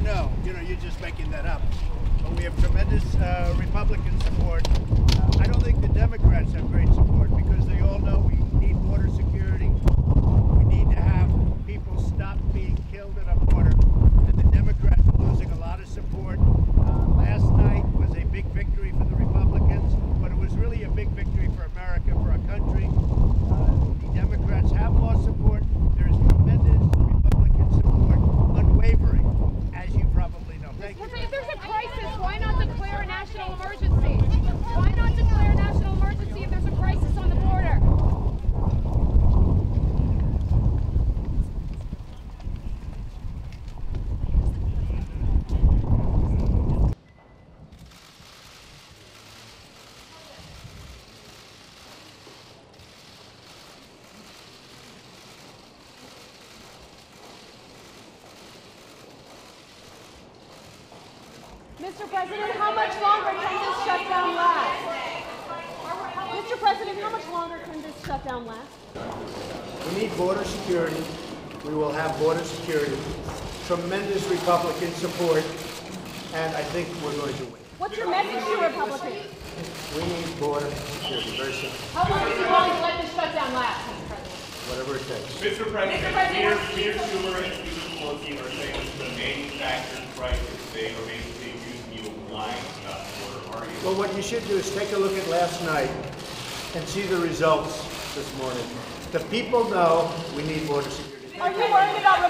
you know. You know, you're just making that up. But we have tremendous Republican support. I don't think the Democrats have great support because they all know we need border security. We need to have people stop being killed at our border. And the Democrats are losing a lot of support. Last night was a big victory for the Republicans, but it was really a big victory for America, for our country. The Democrats have lost support. There is tremendous Republican support, unwavering, as you probably know. Thank you. If there's a crisis, why not declare a national emergency? Why not declare a national emergency if there's a crisis on the border? Mr. President, how much longer can this shutdown last? Mr. President, how much longer can this shutdown last? We need border security. We will have border security. Tremendous Republican support, and I think we're going to win. What's your message to Republicans? We need border security. Very simple. How long are you willing to let this shutdown last, Mr. President? Whatever it takes. Mr. President, Peter Schumer and Susan Pelosi are saying this is a manufactured crisis. They are basically accusing you of lying about the border. Well, what you should do is take a look at last night and see the results this morning. The people know we need border security. Are you worried about